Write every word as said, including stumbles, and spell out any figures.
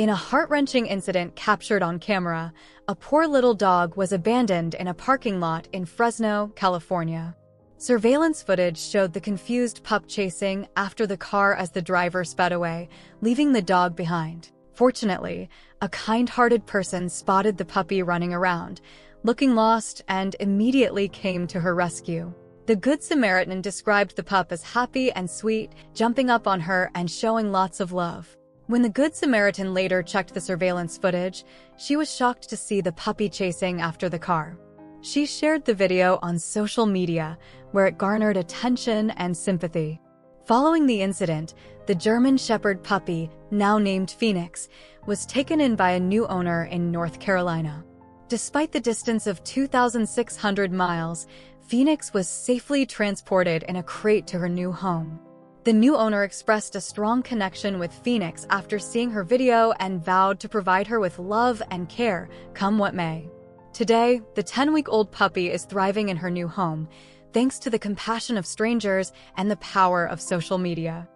In a heart-wrenching incident captured on camera, a poor little dog was abandoned in a parking lot in Fresno, California. Surveillance footage showed the confused pup chasing after the car as the driver sped away, leaving the dog behind. Fortunately, a kind-hearted person spotted the puppy running around, looking lost, and immediately came to her rescue. The Good Samaritan described the pup as happy and sweet, jumping up on her and showing lots of love. When the Good Samaritan later checked the surveillance footage, she was shocked to see the puppy chasing after the car. She shared the video on social media, where it garnered attention and sympathy. Following the incident, the German Shepherd puppy, now named Phoenix, was taken in by a new owner in North Carolina. Despite the distance of two thousand six hundred miles, Phoenix was safely transported in a crate to her new home. The new owner expressed a strong connection with Phoenix after seeing her video and vowed to provide her with love and care, come what may. Today, the ten-week-old puppy is thriving in her new home, thanks to the compassion of strangers and the power of social media.